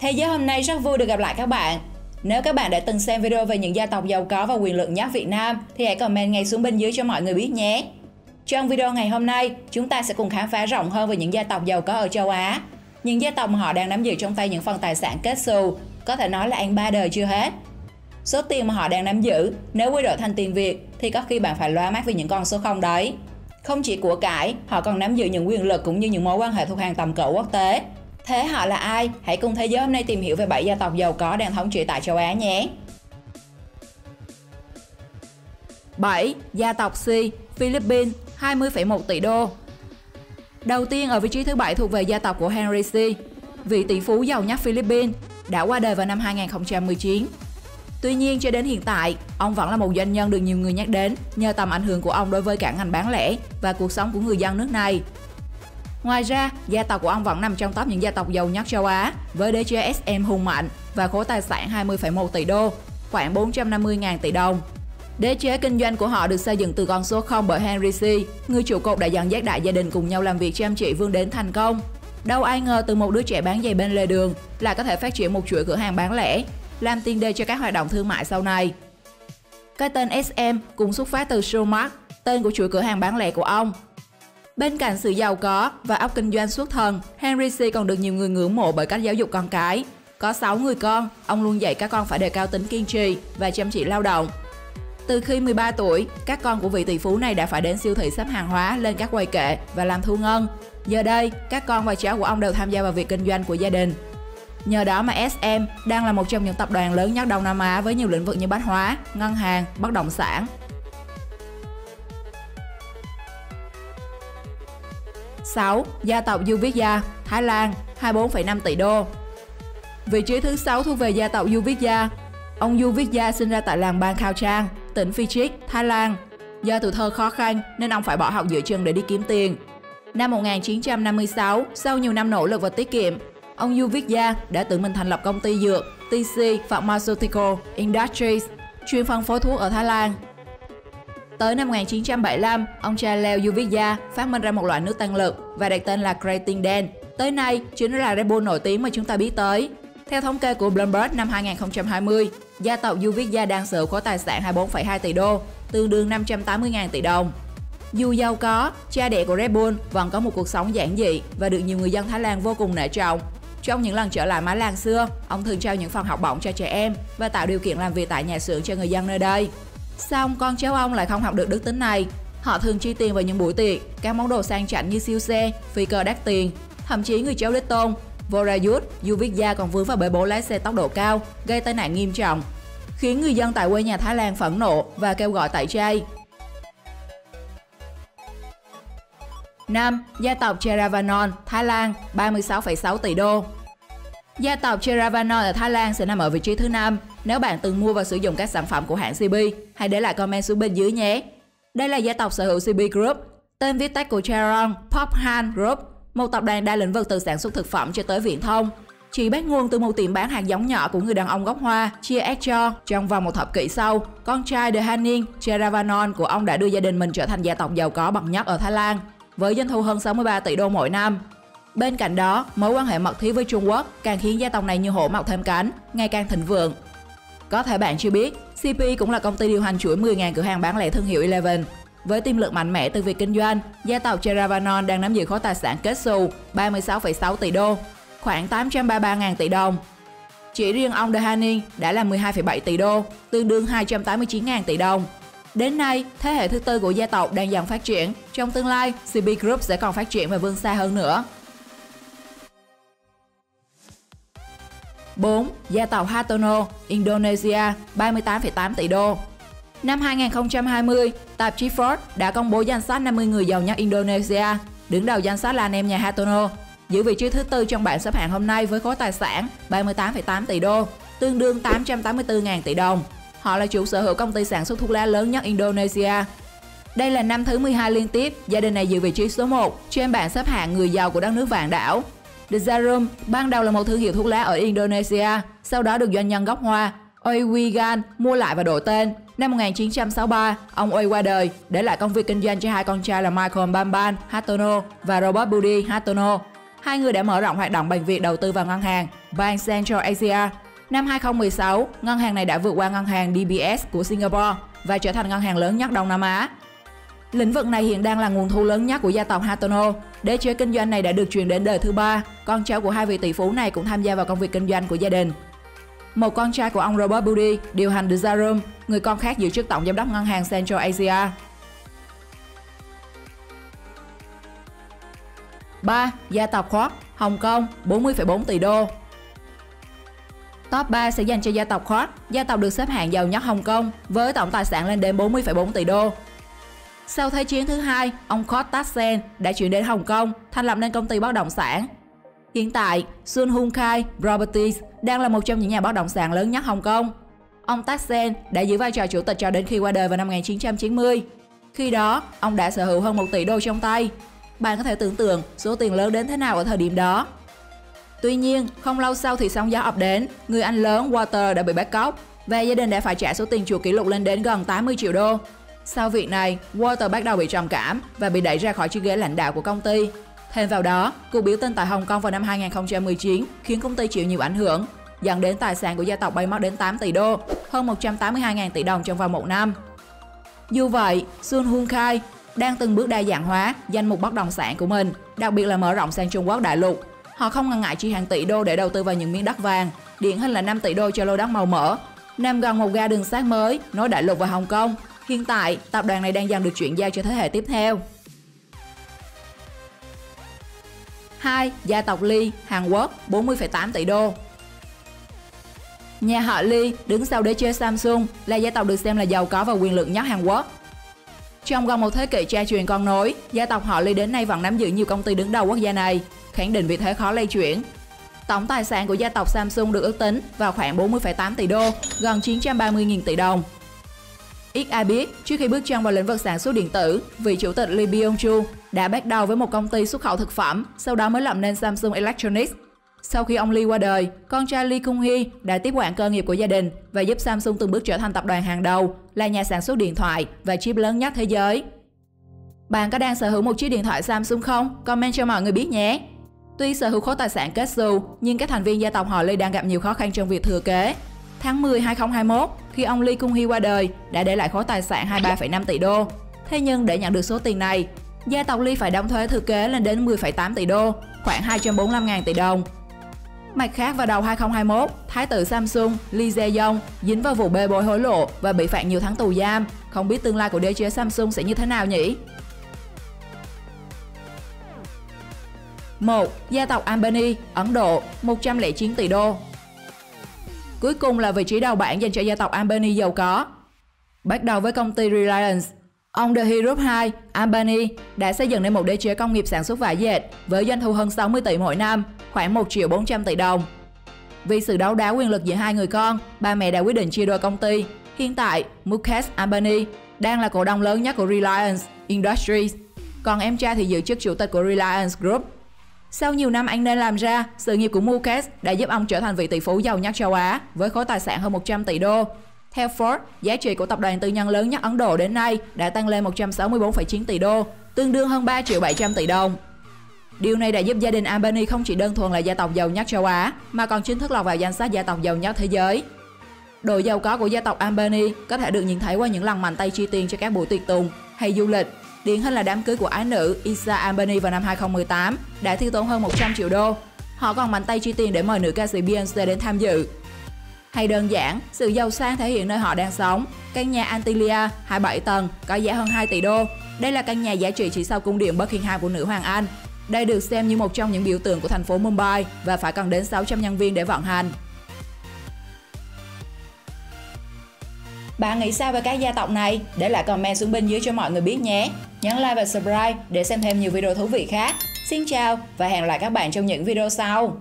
Thế giới hôm nay rất vui được gặp lại các bạn. Nếu các bạn đã từng xem video về những gia tộc giàu có và quyền lực nhất Việt Nam thì hãy comment ngay xuống bên dưới cho mọi người biết nhé. Trong video ngày hôm nay, chúng ta sẽ cùng khám phá rộng hơn về những gia tộc giàu có ở châu Á. Những gia tộc mà họ đang nắm giữ trong tay những phần tài sản kết xù, có thể nói là ăn ba đời chưa hết. Số tiền mà họ đang nắm giữ, nếu quy đổi thành tiền Việt thì có khi bạn phải loa mắt vì những con số không đấy. Không chỉ của cải, họ còn nắm giữ những quyền lực cũng như những mối quan hệ thuộc hàng tầm cỡ quốc tế. Thế họ là ai? Hãy cùng Thế giới hôm nay tìm hiểu về 7 gia tộc giàu có đang thống trị tại châu Á nhé. 7. Gia tộc Sy, Philippines, 20,1 tỷ đô. Đầu tiên ở vị trí thứ 7 thuộc về gia tộc của Henry Sy, vị tỷ phú giàu nhất Philippines, đã qua đời vào năm 2019. Tuy nhiên, cho đến hiện tại, ông vẫn là một doanh nhân được nhiều người nhắc đến nhờ tầm ảnh hưởng của ông đối với cả ngành bán lẻ và cuộc sống của người dân nước này. Ngoài ra, gia tộc của ông vẫn nằm trong top những gia tộc giàu nhất châu Á với đế chế SM hùng mạnh và khối tài sản 20,1 tỷ đô, khoảng 450.000 tỷ đồng. Đế chế kinh doanh của họ được xây dựng từ con số 0 bởi Henry Sy, người trụ cột đã dẫn dắt đại gia đình cùng nhau làm việc chăm chỉ vươn đến thành công. Đâu ai ngờ từ một đứa trẻ bán giày bên lề đường là có thể phát triển một chuỗi cửa hàng bán lẻ, làm tiền đề cho các hoạt động thương mại sau này. Cái tên SM cũng xuất phát từ Show Mart, tên của chuỗi cửa hàng bán lẻ của ông. Bên cạnh sự giàu có và óc kinh doanh xuất thần, Henry Sy còn được nhiều người ngưỡng mộ bởi cách giáo dục con cái. Có 6 người con, ông luôn dạy các con phải đề cao tính kiên trì và chăm chỉ lao động. Từ khi 13 tuổi, các con của vị tỷ phú này đã phải đến siêu thị xếp hàng hóa lên các quầy kệ và làm thu ngân. Giờ đây, các con và cháu của ông đều tham gia vào việc kinh doanh của gia đình. Nhờ đó mà SM đang là một trong những tập đoàn lớn nhất Đông Nam Á với nhiều lĩnh vực như bách hóa, ngân hàng, bất động sản. 6. Gia tộc Yoovidhya, Thái Lan, 24,5 tỷ đô. Vị trí thứ 6 thuộc về gia tộc Yoovidhya. Ông Yoovidhya sinh ra tại làng Bang Khao Trang, tỉnh Phi Chit, Thái Lan. Do tuổi thơ khó khăn nên ông phải bỏ học giữa chừng để đi kiếm tiền. Năm 1956, sau nhiều năm nỗ lực và tiết kiệm, ông Yoovidhya đã tự mình thành lập công ty dược TC Pharmaceutical Industries, chuyên phân phối thuốc ở Thái Lan. Tới năm 1975, ông cha Leo Yoovidhya phát minh ra một loại nước tăng lực và đặt tên là Craytinden. Tới nay, chính là Red Bull nổi tiếng mà chúng ta biết tới. Theo thống kê của Bloomberg năm 2020, gia tộc Yoovidhya đang sở hữu khối tài sản 24,2 tỷ đô, tương đương 580.000 tỷ đồng. Dù giàu có, cha đẻ của Red Bull vẫn có một cuộc sống giản dị và được nhiều người dân Thái Lan vô cùng nể trọng. Trong những lần trở lại mái làng xưa, ông thường trao những phần học bổng cho trẻ em và tạo điều kiện làm việc tại nhà xưởng cho người dân nơi đây. Song con cháu ông lại không học được đức tính này. Họ thường chi tiền vào những buổi tiệc, các món đồ sang chảnh như siêu xe, phi cơ đắt tiền. Thậm chí người cháu đích tôn Vorayut, Yoovidhya còn vướng vào bể bố lái xe tốc độ cao, gây tai nạn nghiêm trọng, khiến người dân tại quê nhà Thái Lan phẫn nộ và kêu gọi tẩy chay. 5. Gia tộc Cheravanon, Thái Lan, 36,6 tỷ đô. Gia tộc Cheravanon ở Thái Lan sẽ nằm ở vị trí thứ 5. Nếu bạn từng mua và sử dụng các sản phẩm của hãng CP, hãy để lại comment xuống bên dưới nhé. Đây là gia tộc sở hữu CP Group, tên viết tắt của Charoen Pokphand Group, một tập đoàn đa lĩnh vực từ sản xuất thực phẩm cho tới viễn thông. Chỉ bắt nguồn từ một tiệm bán hạt giống nhỏ của người đàn ông gốc Hoa, Chia Cho. Trong vòng một thập kỷ sau, con trai The Hanin Cheravanol của ông đã đưa gia đình mình trở thành gia tộc giàu có bậc nhất ở Thái Lan, với doanh thu hơn 63 tỷ đô mỗi năm. Bên cạnh đó, mối quan hệ mật thiết với Trung Quốc càng khiến gia tộc này như hổ mọc thêm cánh, ngày càng thịnh vượng. Có thể bạn chưa biết, CP cũng là công ty điều hành chuỗi 10.000 cửa hàng bán lẻ thương hiệu Eleven. Với tiềm lực mạnh mẽ từ việc kinh doanh, gia tộc Cheravanon đang nắm giữ khối tài sản kết xù 36,6 tỷ đô, khoảng 833.000 tỷ đồng. Chỉ riêng ông Dhanin đã là 12,7 tỷ đô, tương đương 289.000 tỷ đồng. Đến nay, thế hệ thứ tư của gia tộc đang dần phát triển. Trong tương lai, CP Group sẽ còn phát triển và vươn xa hơn nữa. 4. Gia tộc Hatono, Indonesia, 38,8 tỷ đô. Năm 2020, tạp chí Forbes đã công bố danh sách 50 người giàu nhất Indonesia. Đứng đầu danh sách là anh em nhà Hatono, giữ vị trí thứ tư trong bảng xếp hạng hôm nay với khối tài sản 38,8 tỷ đô, tương đương 884.000 tỷ đồng. Họ là chủ sở hữu công ty sản xuất thuốc lá lớn nhất Indonesia. Đây là năm thứ 12 liên tiếp, gia đình này giữ vị trí số 1 trên bảng xếp hạng người giàu của đất nước vạn đảo. Djarum ban đầu là một thương hiệu thuốc lá ở Indonesia, sau đó được doanh nhân gốc Hoa Oei Wigan mua lại và đổi tên. Năm 1963, ông Oei qua đời, để lại công việc kinh doanh cho hai con trai là Michael Bambang Hartono và Robert Budi Hartono. Hai người đã mở rộng hoạt động bằng việc đầu tư vào ngân hàng, Bank Central Asia. Năm 2016, ngân hàng này đã vượt qua ngân hàng DBS của Singapore và trở thành ngân hàng lớn nhất Đông Nam Á. Lĩnh vực này hiện đang là nguồn thu lớn nhất của gia tộc Hartono. Đế chế kinh doanh này đã được truyền đến đời thứ ba. Con cháu của hai vị tỷ phú này cũng tham gia vào công việc kinh doanh của gia đình. Một con trai của ông Robert Budi, điều hành Djarum, người con khác giữ chức tổng giám đốc ngân hàng Central Asia. 3. Gia tộc Kwok, Hồng Kông, 40,4 tỷ đô. Top 3 sẽ dành cho gia tộc Kwok, gia tộc được xếp hạng giàu nhất Hồng Kông với tổng tài sản lên đến 40,4 tỷ đô. Sau Thế chiến thứ hai, ông Kwok Tak-seng đã chuyển đến Hồng Kông, thành lập nên công ty bất động sản. Hiện tại, Sun Hung Kai Properties đang là một trong những nhà bất động sản lớn nhất Hồng Kông. Ông Tak-seng đã giữ vai trò chủ tịch cho đến khi qua đời vào năm 1990. Khi đó, ông đã sở hữu hơn 1 tỷ đô trong tay. Bạn có thể tưởng tượng số tiền lớn đến thế nào ở thời điểm đó. Tuy nhiên, không lâu sau thì sóng gió ập đến, người anh lớn Walter đã bị bắt cóc và gia đình đã phải trả số tiền chuộc kỷ lục lên đến gần 80 triệu đô. Sau việc này, Walter bắt đầu bị trầm cảm và bị đẩy ra khỏi chiếc ghế lãnh đạo của công ty. Thêm vào đó, cuộc biểu tình tại Hồng Kông vào năm 2019 khiến công ty chịu nhiều ảnh hưởng, dẫn đến tài sản của gia tộc bay mất đến 8 tỷ đô, hơn 182.000 tỷ đồng trong vòng một năm. Dù vậy, Sun Hung Kai đang từng bước đa dạng hóa danh mục bất động sản của mình, đặc biệt là mở rộng sang Trung Quốc đại lục. Họ không ngần ngại chi hàng tỷ đô để đầu tư vào những miếng đất vàng, điển hình là 5 tỷ đô cho lô đất màu mỡ, nằm gần một ga đường sắt mới nối đại lục và Hồng Kông. Hiện tại, tập đoàn này đang dần được chuyển giao cho thế hệ tiếp theo. 2. Gia tộc Lee, Hàn Quốc, 40,8 tỷ đô. Nhà họ Lee đứng sau đế chế Samsung là gia tộc được xem là giàu có và quyền lực nhất Hàn Quốc. Trong gần một thế kỷ cha truyền con nối, gia tộc họ Lee đến nay vẫn nắm giữ nhiều công ty đứng đầu quốc gia này, khẳng định vị thế khó lay chuyển. Tổng tài sản của gia tộc Samsung được ước tính vào khoảng 40,8 tỷ đô, gần 930.000 tỷ đồng. Ít ai biết, trước khi bước chân vào lĩnh vực sản xuất điện tử, vị chủ tịch Lee Byung-chul đã bắt đầu với một công ty xuất khẩu thực phẩm, sau đó mới lập nên Samsung Electronics. Sau khi ông Lee qua đời, con trai Lee Kun-hee đã tiếp quản cơ nghiệp của gia đình và giúp Samsung từng bước trở thành tập đoàn hàng đầu, là nhà sản xuất điện thoại và chip lớn nhất thế giới. Bạn có đang sở hữu một chiếc điện thoại Samsung không? Comment cho mọi người biết nhé! Tuy sở hữu khối tài sản kết xù, nhưng các thành viên gia tộc họ Lee đang gặp nhiều khó khăn trong việc thừa kế. Tháng 10 2021, khi ông Lee Kun-hee qua đời, đã để lại khối tài sản 23,5 tỷ đô. Thế nhưng để nhận được số tiền này, gia tộc Lee phải đóng thuế thừa kế lên đến 10,8 tỷ đô, khoảng 245.000 tỷ đồng. Mặt khác, vào đầu 2021, Thái tử Samsung Lee Jae-yong dính vào vụ bê bối hối lộ và bị phạt nhiều tháng tù giam. Không biết tương lai của đế chế Samsung sẽ như thế nào nhỉ? 1. Gia tộc Ambani, Ấn Độ, 109 tỷ đô. Cuối cùng là vị trí đầu bảng dành cho gia tộc Ambani giàu có. Bắt đầu với công ty Reliance, ông Dhirubhai Ambani đã xây dựng nên một đế chế công nghiệp sản xuất vải dệt với doanh thu hơn 60 tỷ mỗi năm, khoảng 1.400.000 tỷ đồng. Vì sự đấu đá quyền lực giữa hai người con, ba mẹ đã quyết định chia đôi công ty. Hiện tại, Mukesh Ambani đang là cổ đông lớn nhất của Reliance Industries, còn em trai thì giữ chức chủ tịch của Reliance Group. Sau nhiều năm anh nên làm ra, sự nghiệp của Mukesh đã giúp ông trở thành vị tỷ phú giàu nhất châu Á với khối tài sản hơn 100 tỷ đô. Theo Forbes, giá trị của tập đoàn tư nhân lớn nhất Ấn Độ đến nay đã tăng lên 164,9 tỷ đô, tương đương hơn 3.700.000 tỷ đồng. Điều này đã giúp gia đình Ambani không chỉ đơn thuần là gia tộc giàu nhất châu Á, mà còn chính thức lọt vào danh sách gia tộc giàu nhất thế giới. Độ giàu có của gia tộc Ambani có thể được nhìn thấy qua những lần mạnh tay chi tiền cho các buổi tiệc tùng hay du lịch. Điển hình là đám cưới của ái nữ Isa Ambani vào năm 2018 đã tiêu tốn hơn 100 triệu đô. Họ còn mạnh tay chi tiền để mời nữ ca sĩ Beyoncé đến tham dự. Hay đơn giản, sự giàu sang thể hiện nơi họ đang sống. Căn nhà Antilia 27 tầng có giá hơn 2 tỷ đô. Đây là căn nhà giá trị chỉ sau cung điện Buckingham của nữ hoàng Anh. Đây được xem như một trong những biểu tượng của thành phố Mumbai và phải cần đến 600 nhân viên để vận hành. Bạn nghĩ sao về các gia tộc này? Để lại comment xuống bên dưới cho mọi người biết nhé. Nhấn like và subscribe để xem thêm nhiều video thú vị khác. Xin chào và hẹn gặp lại các bạn trong những video sau.